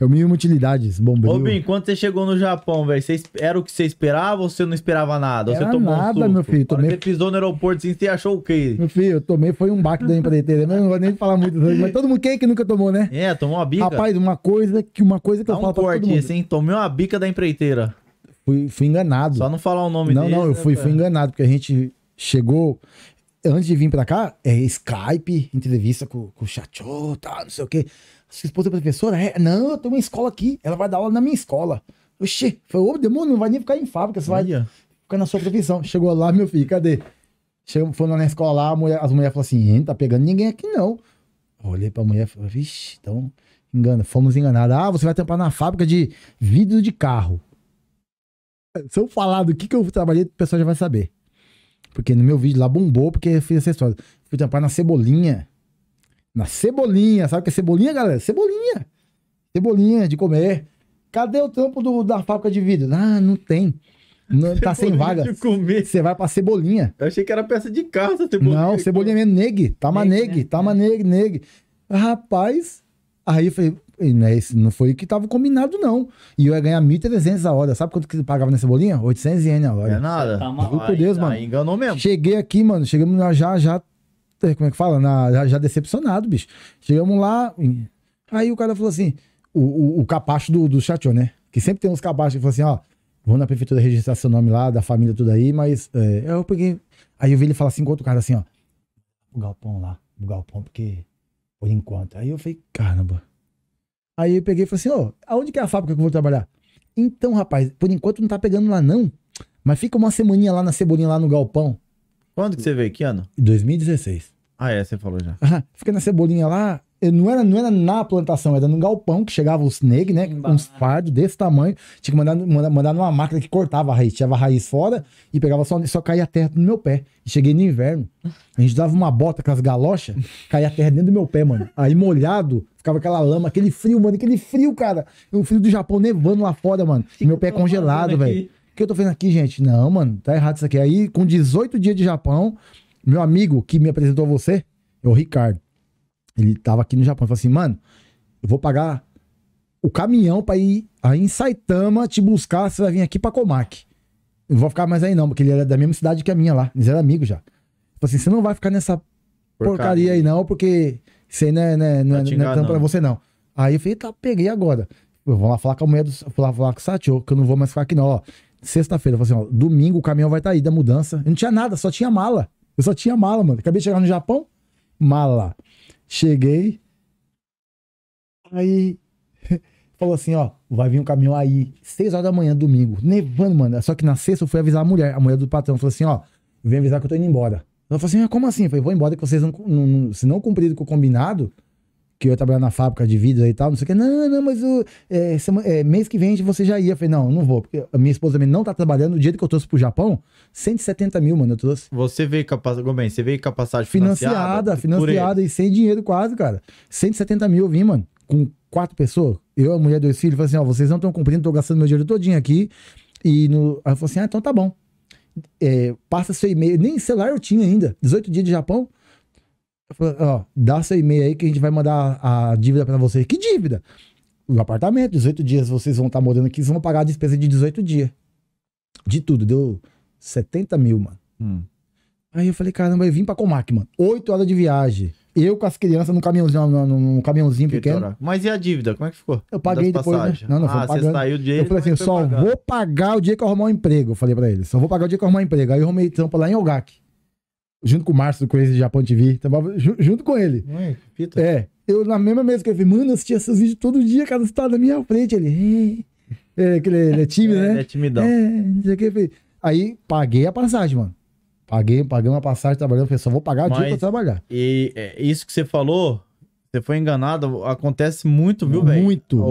É o mínimo utilidades, bombril. Ô, Bim, quando você chegou no Japão, velho, era o que você esperava ou você não esperava nada? Você tomou nada, meu filho. Você pisou no aeroporto assim, você achou o quê? Meu filho, eu tomei, foi um baque da empreiteira. Mas não vou nem falar muito, mas todo mundo que nunca tomou, né? É, tomou uma bica. Rapaz, uma coisa que eu falo pra todo mundo. Assim, tomei uma bica da empreiteira. Fui enganado. Só não falar o nome dele. Não, eu fui enganado, porque a gente chegou... Antes de vir pra cá, é Skype, entrevista com o Chacho, tá, não sei o quê. Sua esposa é professora? É, não, eu tenho uma escola aqui. Ela vai dar aula na minha escola. Oxi, foi o demônio, não vai nem ficar em fábrica, você vai ficar na sua profissão. Chegou lá, meu filho, cadê? Foi lá na escola lá, as mulheres falaram assim, não tá pegando ninguém aqui não. Eu olhei pra mulher e falei, vixe, então, fomos enganados. Ah, você vai tampar na fábrica de vidro de carro. Se eu falar do que eu trabalhei, o pessoal já vai saber. Porque no meu vídeo lá bombou, porque eu fiz essa história. Fui tampar na cebolinha. Na cebolinha. Sabe o que é cebolinha, galera? Cebolinha. Cebolinha de comer. Cadê o tampo da fábrica de vidro? Ah, não tem. Não, tá sem vaga. Você vai pra cebolinha. Eu achei que era peça de carro essa cebolinha. Não, cebolinha mesmo. Negue. Tama negue. Tama negue, negue. Rapaz. Aí eu falei, não foi o que tava combinado, não. E eu ia ganhar 1.300 a hora. Sabe quanto que pagava na cebolinha? 800 ienes a hora. É nada. Tá maluco, por Deus, mano. Enganou mesmo. Cheguei aqui, mano. Chegamos lá já... Como é que fala? Já decepcionado, bicho. Chegamos lá... Aí o cara falou assim... O capacho do Chacho, né? Que sempre tem uns capachos que falam assim, ó... Vou na prefeitura registrar seu nome lá, da família, tudo aí, mas... eu peguei... Aí eu vi ele falar assim com outro cara, assim, ó... O galpão lá. O galpão, porque... Por enquanto. Aí eu falei, caramba. Aí eu peguei e falei assim, ó, aonde que é a fábrica que eu vou trabalhar? Então, rapaz, por enquanto não tá pegando lá não, mas fica uma semaninha lá na cebolinha, lá no galpão. Quando que você veio? Que ano? 2016. Ah, é, você falou já. Ah, fica na cebolinha lá, não era na plantação, era no galpão que chegava os negros, né, uns fardos desse tamanho, tinha que mandar numa máquina que cortava a raiz, tirava a raiz fora e pegava só caía a terra no meu pé. Cheguei no inverno, a gente dava uma bota com as galochas, caía a terra dentro do meu pé, mano. Aí molhado, ficava aquela lama, aquele frio, mano, aquele frio, cara. O frio do Japão nevando lá fora, mano. Meu pé congelado, velho. O que eu tô fazendo aqui, gente? Não, mano, tá errado isso aqui. Aí, com 18 dias de Japão, meu amigo que me apresentou a você, é o Ricardo. Ele tava aqui no Japão, falou assim, mano, eu vou pagar o caminhão pra ir aí em Saitama te buscar, você vai vir aqui pra Komaki. Eu não vou ficar mais aí não, porque ele era da mesma cidade que a minha lá. Eles eram amigos já. Falei assim, você não vai ficar nessa porcaria aí não, porque isso aí não é tanto pra você não. Aí eu falei, tá, peguei agora. Eu vou lá falar com a mulher, vou lá falar com o Sacho, que eu não vou mais ficar aqui não, ó. Sexta-feira, eu falei assim, ó, domingo o caminhão vai tá aí da mudança. Eu não tinha nada, só tinha mala. Eu só tinha mala, mano. Acabei de chegar no Japão, mala. Cheguei, aí... Falou assim, ó, vai vir um caminhão aí, 6 horas da manhã, domingo, nevando, mano. Só que na sexta eu fui avisar a mulher do patrão, falou assim, ó, vem avisar que eu tô indo embora. Ela falou assim, como assim? Eu falei, vou embora que vocês se não cumpriram com o combinado, que eu ia trabalhar na fábrica de vidros aí e tal, não sei o que. Não, mas mês que vem você já ia. Eu falei, não vou, porque a minha esposa também não tá trabalhando. O dia que eu trouxe pro Japão, 170 mil, mano, eu trouxe. Você veio com a passagem financiada e sem dinheiro quase, cara. 170 mil eu vim, mano, com 4 pessoas. Eu, a mulher, 2 filhos, falei assim, ó, vocês não estão cumprindo, tô gastando meu dinheiro todinho aqui. Aí eu falei assim, ah, então tá bom. Passa seu e-mail, nem celular eu tinha ainda, 18 dias de Japão. Eu falei, ó, dá seu e-mail aí que a gente vai mandar a dívida pra vocês. Que dívida? O apartamento, 18 dias vocês vão estar morando aqui, vocês vão pagar a despesa de 18 dias. De tudo, deu 70 mil, mano. Aí eu falei, caramba, eu vim pra Komaki, mano. 8 horas de viagem. Eu com as crianças num caminhãozinho pequeno. Mas e a dívida? Como é que ficou? Eu paguei depois, né? Não, você saiu de dinheiro. Eu falei assim, só vou pagar o dia que eu arrumar um emprego. Eu falei pra ele, só vou pagar o dia que eu arrumar um emprego. Aí eu arrumei trampa lá em Ogaki. Junto com o Márcio do Crazy Japão TV. Junto com ele. Eu na mesma mesa que eu vi, mano, assistia esses vídeos todo dia, cara, você tá na minha frente. Ele é tímido, né? Ele é timidão. Não sei o que. Aí paguei a passagem, mano. Paguei uma passagem trabalhando, falei, só vou pagar o dia pra trabalhar. E isso que você falou, você foi enganado, acontece muito, viu, velho? Muito.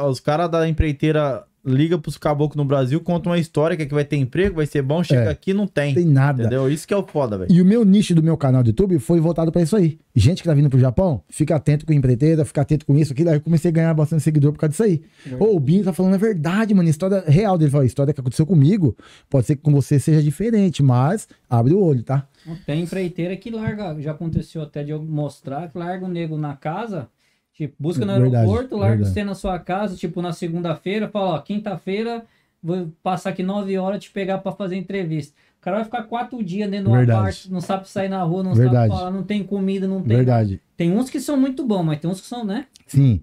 Os caras da empreiteira ligam pros caboclos no Brasil, contam uma história que aqui vai ter emprego, vai ser bom, chega aqui não tem. Tem nada. Entendeu? Isso que é o foda, velho. E o meu nicho do meu canal do YouTube foi voltado pra isso aí. Gente que tá vindo pro Japão, fica atento com empreiteira, fica atento com isso, aquilo. Aí eu comecei a ganhar bastante seguidor por causa disso aí. O Bim tá falando a verdade, mano, história real dele. Ele falou, história que aconteceu comigo, pode ser que com você seja diferente, mas abre o olho, tá? Tem empreiteira que larga, já aconteceu até de eu mostrar, que larga o nego na casa Tipo, busca no aeroporto, larga você na sua casa, tipo, na segunda-feira, fala, ó, quinta-feira, vou passar aqui 9 horas te pegar pra fazer entrevista. O cara vai ficar 4 dias dentro de uma parte, não sabe sair na rua, não sabe falar, não tem comida, não tem... Tem uns que são muito bons, mas tem uns que são, né? Sim.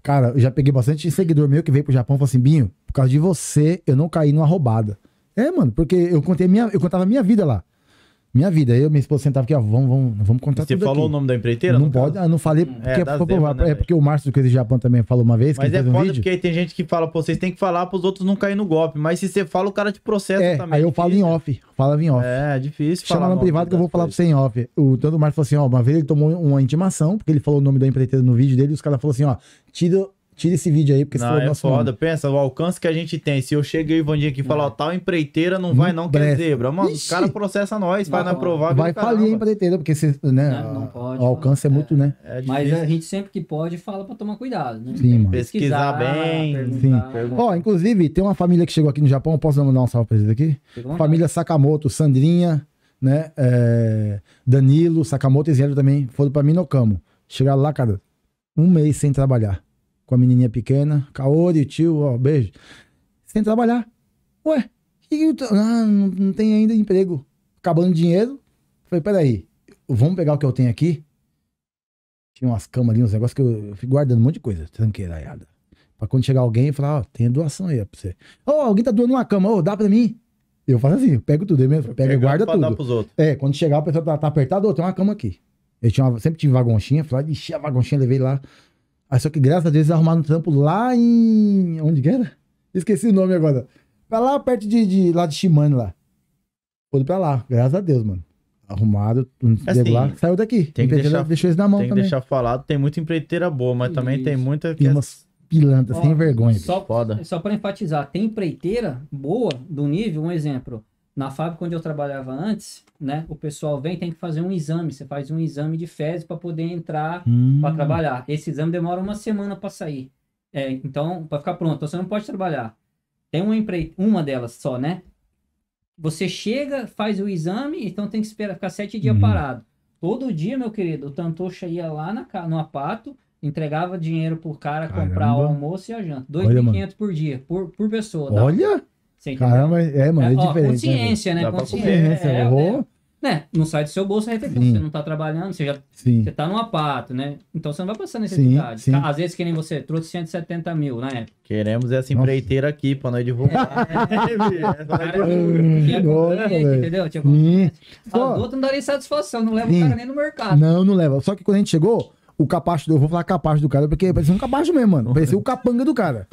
Cara, eu já peguei bastante seguidor meu que veio pro Japão e falou assim, Binho, por causa de você, eu não caí numa roubada. É, mano, porque eu contava a minha vida lá. Minha vida, eu e minha esposa sentava aqui, ó, vamos contar tudo. Você falou aqui o nome da empreiteira? Não pode, eu não falei, porque o Márcio do Crazy Japão também falou uma vez. Mas que é foda, porque aí tem gente que fala, pô, vocês têm que falar pros outros não caírem no golpe, mas se você fala, o cara te processa também. Aí eu falo em off, falava em off. É, difícil falar. Chama no privado que eu vou falar pra você em off. Tanto o Márcio falou assim, ó, uma vez ele tomou uma intimação, porque ele falou o nome da empreiteira no vídeo dele, e os caras falaram assim, ó, tira esse vídeo aí, porque você falou nosso nome. Pensa, o alcance que a gente tem. Se eu cheguei o Ivandinho aqui e falar, ó, tal empreiteira não vai não, quer zebra. Mano, o cara processa nós, vai na provável. Vai falir a empreiteira, porque você, né, não pode, o alcance é muito, né? É mas a gente sempre que pode fala pra tomar cuidado, né? Sim, mano. Pesquisar bem. Ó, inclusive, tem uma família que chegou aqui no Japão, posso mandar um salve pra eles aqui? Família Sakamoto, Sandrinha, né? Danilo, Sakamoto e Zero também, foram pra Minokamo. Chegaram lá, cara, 1 mês sem trabalhar. Com a menininha pequena, Caori, tio, ó, beijo. Sem trabalhar. Ué, não tem ainda emprego. Acabando dinheiro. Falei, peraí, vamos pegar o que eu tenho aqui? Tinha umas camas ali, uns negócios que eu fico guardando um monte de coisa, tranqueiraiada. Pra quando chegar alguém e falar, ó, tem doação aí pra você. Ô, alguém tá doando uma cama, ô, dá pra mim? Eu faço assim, eu pego tudo, eu mesmo pego e guarda tudo. Dar pros outros. É, quando chegar o pessoal tá apertado, ô, tem uma cama aqui. Eu tinha sempre tive vagonchinha, falei, enchi a vagonchinha, levei lá. Ah, só que graças a Deus eles arrumaram um trampo lá em... Onde que era? Esqueci o nome agora. Pra lá perto de Shimane lá. Foram pra lá, graças a Deus, mano. Arrumaram, lá, saiu daqui. Tem que deixar, deixou eles na mão também. Tem que deixar falado, tem muita empreiteira boa, mas também tem muita... Tem umas pilantras, sem vergonha. Só pra enfatizar, tem empreiteira boa, do nível, um exemplo. Na fábrica onde eu trabalhava antes, né? O pessoal vem, tem que fazer um exame. Você faz um exame de fezes para poder entrar para trabalhar. Esse exame demora 1 semana para sair. É, então, para ficar pronto. Então, você não pode trabalhar. Tem uma delas só, né? Você chega, faz o exame, então tem que esperar ficar 7 dias parado. Todo dia, meu querido, o Tantoxa ia lá no Apato, entregava dinheiro pro cara comprar o almoço e a janta. 2.500 por dia, por pessoa. Olha! Tá? Caramba, mano, é diferente. Consciência, né? Consciência, né? Não sai do seu bolso a refeição. Você não tá trabalhando, você tá num apato, né? Então você não vai passar necessidade. Sim. Às vezes, que nem você, trouxe 170 mil na época. Queremos essa empreiteira aqui pra nós divulgar. Entendeu? O outro não daria satisfação, não leva o cara nem no mercado. Não, não leva. Só que quando a gente chegou, o capacho, eu vou falar capacho do cara, porque parecia um capacho mesmo, mano. Parecia o capanga do cara.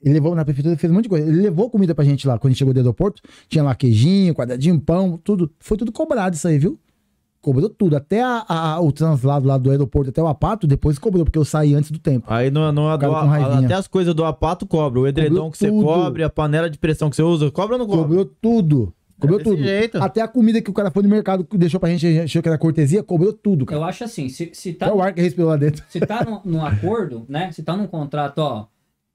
Ele levou na prefeitura, fez um monte de coisa. Ele levou comida pra gente lá. Quando a gente chegou do aeroporto, tinha lá queijinho, quadradinho, pão, tudo. Foi tudo cobrado isso aí, viu? Cobrou tudo. Até o translado lá do aeroporto até o Apato, depois cobrou, porque eu saí antes do tempo. Aí até as coisas do Apato cobra. O edredom que você cobre, a panela de pressão que você usa, cobra ou não cobra? Cobrou tudo. Cobrou tudo. Jeito. Até a comida que o cara foi no mercado, que deixou pra gente, achou que era cortesia, cobrou tudo, cara. Eu acho assim, se tá... É o ar que respirou lá dentro. Se tá num acordo, né? Se tá num contrato, ó...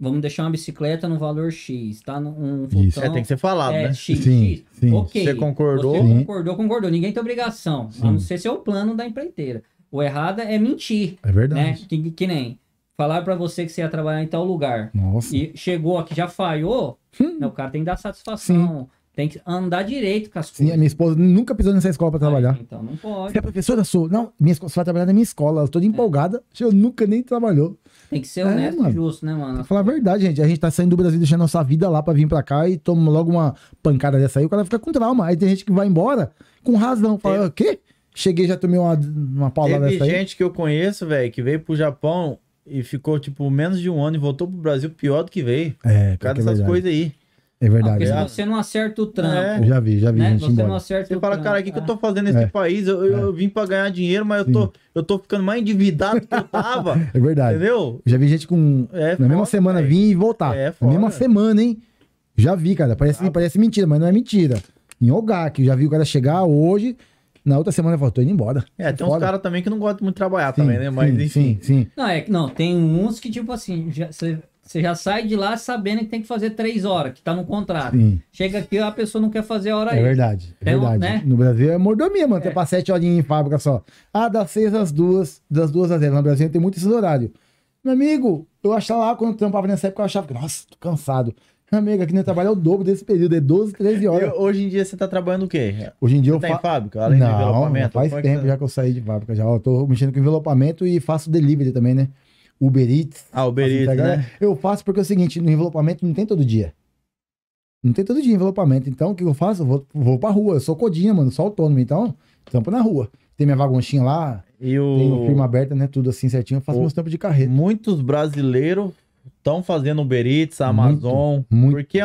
Vamos deixar uma bicicleta no valor X, tá? Um futão, tem que ser falado, né? X, sim, X. Sim. Ok. Você concordou? Você concordou. Ninguém tem obrigação. Sim. A não ser se é o plano da empreiteira. O errado é mentir. É verdade. Né? Que nem falar pra você que você ia trabalhar em tal lugar. Nossa. E chegou aqui, já falhou. O cara tem que dar satisfação. Sim. Tem que andar direito com as coisas. Sim, a minha esposa nunca pisou nessa escola pra trabalhar. Então não pode. Você é professora sua? Não, você vai trabalhar na minha escola. Ela toda empolgada. Eu nunca nem trabalhou. Tem que ser honesto e justo, né, mano? Pra falar a verdade, gente. A gente tá saindo do Brasil, deixando nossa vida lá pra vir pra cá e toma logo uma pancada dessa aí, o cara fica com trauma. Aí tem gente que vai embora com razão. Fala, o quê? Cheguei, já tomei uma paulada dessa aí. Tem gente que eu conheço, velho, que veio pro Japão e ficou, tipo, menos de 1 ano e voltou pro Brasil pior do que veio. É, por causa dessas coisas aí. É verdade. Porque se você não acerta o trampo. É. Eu já vi. Né? Gente você embora. Não acerta o trampo. Você fala, cara, o que eu tô fazendo nesse país? Eu vim pra ganhar dinheiro, mas eu tô ficando mais endividado que eu tava. É verdade. Entendeu? Já vi gente com. Mesma semana vir e voltar. Na mesma semana, hein? Já vi, cara. Parece mentira, mas não é mentira. Em Ogaki, eu já vi o cara chegar hoje. Na outra semana eu falo, tô indo embora. Tem uns caras também que não gostam muito de trabalhar também, né? Mas enfim. Sim. Não, tem uns que, tipo assim, você já sai de lá sabendo que tem que fazer 3 horas, que tá no contrato. Sim. Chega aqui, a pessoa não quer fazer a hora aí. É verdade, né? No Brasil é mordomia, mano. Até pra 7 horinhas em fábrica só. Ah, das 6 às 2, das 2 às 0. No Brasil tem muito esse horário. Meu amigo, eu achava lá, quando eu trampava nessa época, eu achava que, nossa, tô cansado. Meu amigo, aqui no trabalho é o dobro desse período, é 12, 13 horas. Eu, hoje em dia você tá trabalhando o quê? Hoje em dia eu faço... Tá em fábrica, além de envelopamento? Faz tempo já que eu saí de fábrica, já. Eu tô mexendo com envelopamento e faço delivery também, né? Uber Eats. Ah, Uber Eats, né? Eu faço porque é o seguinte, no envelopamento não tem todo dia. Não tem todo dia envelopamento. Então, o que eu faço? Eu vou pra rua. Eu sou codinha, mano. Sou autônomo. Então, tampo na rua. Tem minha vagonchinha lá. Tem firma aberta, né? Tudo assim certinho. Eu faço meus tempos de carreira. Muitos brasileiros estão fazendo Uber Eats, Amazon. Muito. Porque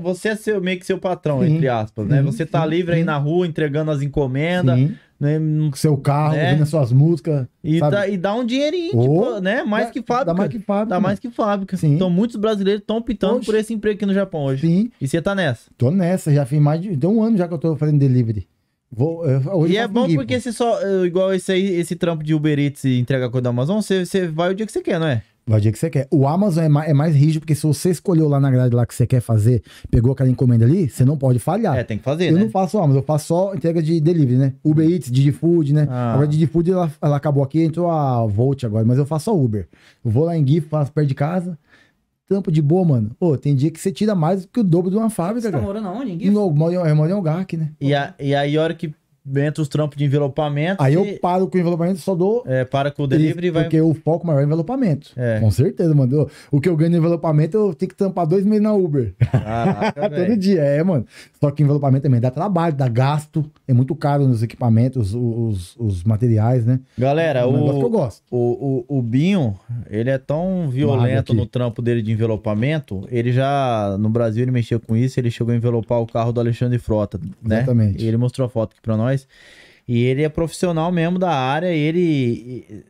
você é meio que seu patrão, sim, entre aspas, né? Sim, você tá livre aí na rua, entregando as encomendas. Sim. Né? Com seu carro, ouvindo as suas músicas. E dá um dinheirinho, tipo, né? Mais que fábrica. Dá mais que fábrica. Dá mais que fábrica. Sim. Então, muitos brasileiros estão optando por esse emprego aqui no Japão hoje. Sim. E você tá nessa? Tô nessa, já fiz mais de... Tem um ano já que eu tô fazendo delivery. Hoje e é bom porque você só... Igual esse aí, esse trampo de Uber Eats e entrega coisa da Amazon, você vai o dia que você quer, não é? Vai o dia que você quer. O Amazon é mais rígido, porque se você escolheu lá na grade lá que você quer fazer, pegou aquela encomenda ali, você não pode falhar. É, tem que fazer, né? Eu não faço Amazon, eu faço só entrega de delivery, né? Uber Eats, Didi Food, né? Agora Didi Food, ela acabou aqui, entrou a Volt agora, mas eu faço só Uber. Eu vou lá em GIF, faço perto de casa. Trampo de boa, mano. Ô, tem dia que você tira mais do que o dobro de uma fábrica, você cara. Você tá morando aonde, em GIF? Eu moro em Ogaki, né? E aí, a hora que... entre os trampos de envelopamento. Aí eu paro com o envelopamento, só dou... para com o delivery e vai... Porque o foco maior é envelopamento. É. Com certeza, mano. O que eu ganho no envelopamento, eu tenho que tampar 2 meses na Uber. Caraca, todo dia, mano. Só que envelopamento também dá trabalho, dá gasto. É muito caro nos equipamentos, os materiais, né? Galera, um negócio que eu gosto. O Binho, ele é tão violento no trampo dele de envelopamento, ele já, no Brasil, ele mexeu com isso, ele chegou a envelopar o carro do Alexandre Frota, né? Exatamente. E ele mostrou a foto aqui pra nós. E ele é profissional mesmo da área.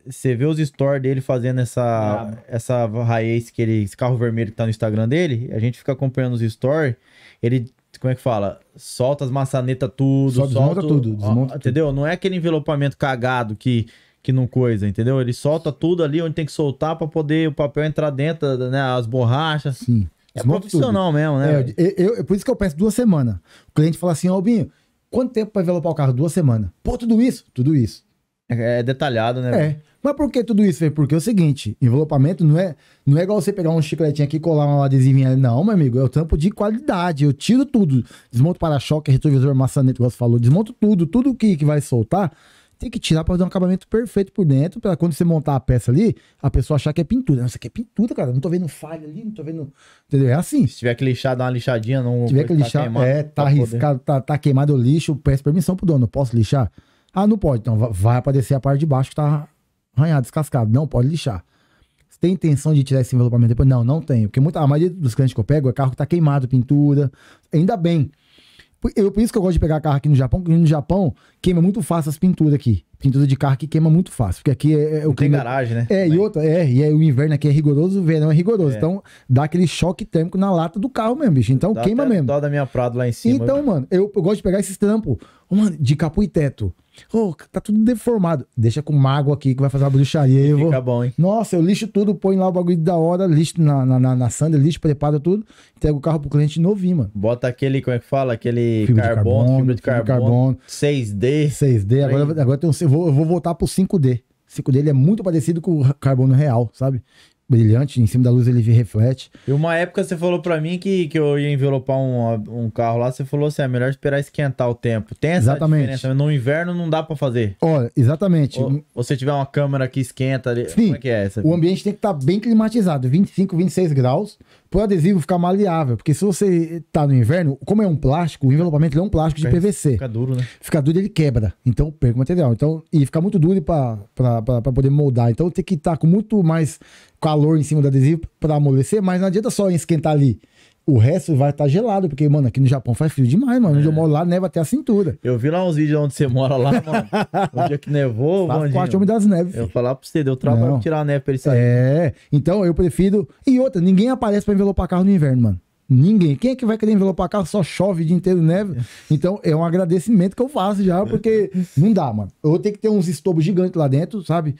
Você vê os stories dele fazendo essa raiz, esse carro vermelho que tá no Instagram dele. A gente fica acompanhando os stories. Ele, como é que fala? Solta as maçanetas tudo. Desmonta tudo. Entendeu? Não é aquele envelopamento cagado que não coisa, entendeu? Ele solta tudo ali onde tem que soltar pra poder o papel entrar dentro, né? As borrachas. Sim. É profissional mesmo, né? Por isso que eu peço 2 semanas. O cliente fala assim, ó, Binho, quanto tempo pra envelopar o carro? 2 semanas. Pô, tudo isso? Tudo isso. É detalhado, né? É. Mas por que tudo isso? Porque é o seguinte, envelopamento não é igual você pegar um chicletinho aqui e colar uma adesivinha ali. Não, meu amigo, é o tampo de qualidade. Eu tiro tudo. Desmonto para-choque, retrovisor, maçaneta, igual você falou. Desmonto tudo. Tudo que vai soltar, tem que tirar pra dar um acabamento perfeito por dentro, pra quando você montar a peça ali, a pessoa achar que é pintura. Nossa, que é pintura, cara. Não tô vendo falha ali, não tô vendo... Entendeu? É assim. Se tiver que lixar, dá uma lixadinha. Se tiver que lixar, tá arriscado, tá queimado o lixo, peço permissão pro dono. Não posso lixar? Ah, não pode. Então vai aparecer a parte de baixo que tá arranhado, descascado. Não, pode lixar. Você tem intenção de tirar esse envelopamento depois? Não, não tenho. Porque a maioria dos clientes que eu pego é carro que tá queimado, pintura. Ainda bem. Por isso que eu gosto de pegar carro aqui no Japão, porque no Japão queima muito fácil as pinturas aqui. Pintura de carro que queima muito fácil, porque aqui é... Não tem garagem, né? É, também. E o inverno aqui é rigoroso, o verão é rigoroso. Então, dá aquele choque térmico na lata do carro mesmo, bicho. Então, dá queima mesmo. Dó da minha Prado lá em cima. Então, mano, eu gosto de pegar esses trampos, mano, de capô e teto. Ô, tá tudo deformado. Deixa com mago aqui, que vai fazer uma bruxaria. Fica bom, hein? Nossa, eu lixo tudo, põe lá o bagulho da hora, lixo na sanda, lixo, preparo tudo, entrega o carro pro cliente novinho, mano. Bota aquele, como é que fala? Aquele fibra de carbono. 6D. Agora tem um... Eu vou voltar pro 5D. 5D ele é muito parecido com o carbono real, sabe? Brilhante, em cima da luz ele reflete. E uma época você falou pra mim que eu ia envelopar um carro lá, você falou assim, é melhor esperar esquentar o tempo. Tem essa diferença, no inverno não dá pra fazer. Olha, exatamente. Ou se tiver uma câmera que esquenta, sim, como é que é essa? O ambiente tem que estar bem climatizado, 25, 26 graus, pro adesivo ficar maleável, porque se você tá no inverno, como é um plástico, o envelopamento é um plástico de PVC. Fica duro, né? Fica duro, ele quebra, então perca o material. Então, e fica muito duro pra poder moldar, então tem que estar com muito mais calor em cima do adesivo pra amolecer, mas não adianta só esquentar ali. O resto vai estar gelado, porque, mano, aqui no Japão faz frio demais, mano. Onde eu moro lá, neva até a cintura. Eu vi lá uns vídeos onde você mora lá, mano. O dia que nevou, mano. Quarto homem das neves. Eu falar pra você, deu trabalho pra tirar a neve pra ele sair. É, então eu prefiro... E outra, ninguém aparece pra envelopar carro no inverno, mano. Ninguém. Quem é que vai querer envelopar carro? Só chove o dia inteiro, neve. Então, é um agradecimento que eu faço já, porque não dá, mano. Eu vou ter que ter uns estobos gigantes lá dentro, sabe?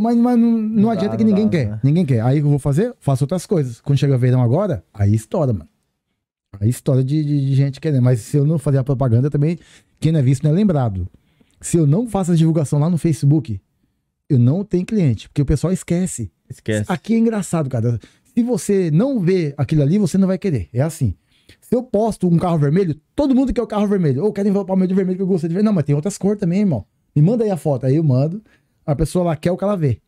Mas não adianta que ninguém quer. Né? Ninguém quer. Aí o que eu vou fazer? Faço outras coisas. Quando chega verão agora, aí estoura, mano. Aí estoura de gente querendo. Mas se eu não fazer a propaganda também, quem não é visto não é lembrado. Se eu não faço a divulgação lá no Facebook, eu não tenho cliente. Porque o pessoal esquece. Esquece. Aqui é engraçado, cara. Se você não vê aquilo ali, você não vai querer. É assim. Se eu posto um carro vermelho, todo mundo quer o carro vermelho. Ou querem ver o Palmeiras de vermelho que eu gostei de ver. Não, mas tem outras cores também, irmão. Me manda aí a foto. Aí eu mando. A pessoa lá quer o que ela vê.